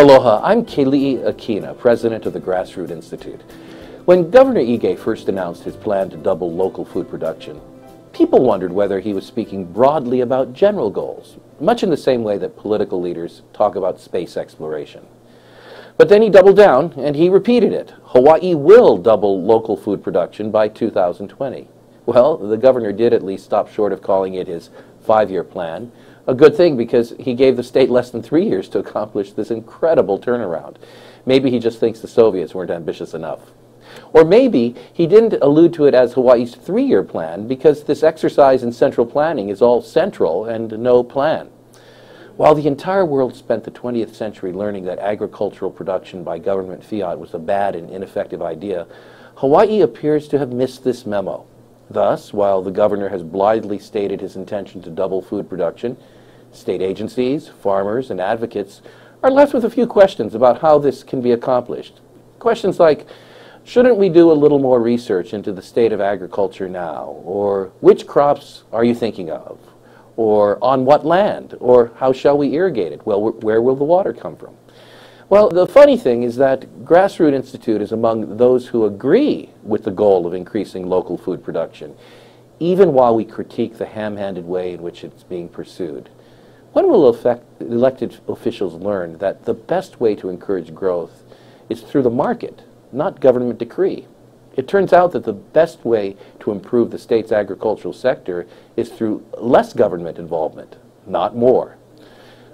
Aloha, I'm Keli'i Akina, president of the Grassroot Institute. When Governor Ige first announced his plan to double local food production, people wondered whether he was speaking broadly about general goals, much in the same way that political leaders talk about space exploration. But then he doubled down and he repeated it. Hawaii will double local food production by 2020. Well, the governor did at least stop short of calling it his five-year plan. A good thing, because he gave the state less than 3 years to accomplish this incredible turnaround. Maybe he just thinks the Soviets weren't ambitious enough. Or maybe he didn't allude to it as Hawaii's three-year plan because this exercise in central planning is all central and no plan. While the entire world spent the 20th century learning that agricultural production by government fiat was a bad and ineffective idea, Hawaii appears to have missed this memo. Thus, while the governor has blithely stated his intention to double food production, state agencies, farmers, and advocates are left with a few questions about how this can be accomplished. Questions like, shouldn't we do a little more research into the state of agriculture now? Or which crops are you thinking of? Or on what land? Or how shall we irrigate it? Well, where will the water come from? Well, the funny thing is that Grassroot Institute is among those who agree with the goal of increasing local food production, even while we critique the ham-handed way in which it's being pursued. When will elected officials learn that the best way to encourage growth is through the market, not government decree? It turns out that the best way to improve the state's agricultural sector is through less government involvement, not more.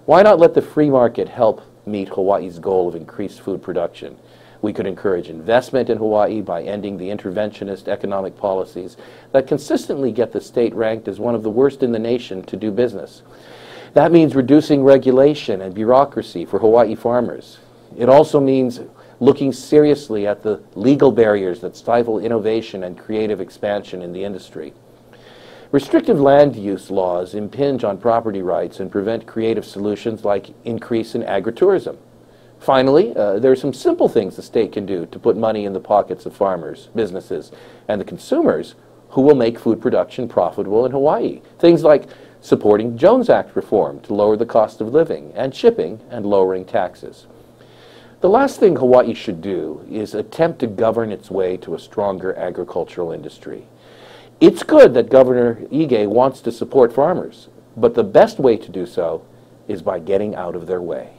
Why not let the free market help meet Hawaii's goal of increased food production? We could encourage investment in Hawaii by ending the interventionist economic policies that consistently get the state ranked as one of the worst in the nation to do business. That means reducing regulation and bureaucracy for Hawaii farmers. It also means looking seriously at the legal barriers that stifle innovation and creative expansion in the industry. Restrictive land use laws impinge on property rights and prevent creative solutions like increase in agritourism. Finally, there are some simple things the state can do to put money in the pockets of farmers, businesses, and the consumers who will make food production profitable in Hawaii. Things like supporting Jones Act reform to lower the cost of living and shipping and lowering taxes. The last thing Hawaii should do is attempt to govern its way to a stronger agricultural industry. It's good that Governor Ige wants to support farmers, but the best way to do so is by getting out of their way.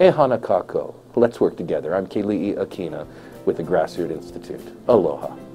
E hana kākou. Let's work together. I'm Keli'i Akina with the Grassroot Institute. Aloha.